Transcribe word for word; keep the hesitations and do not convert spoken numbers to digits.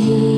see.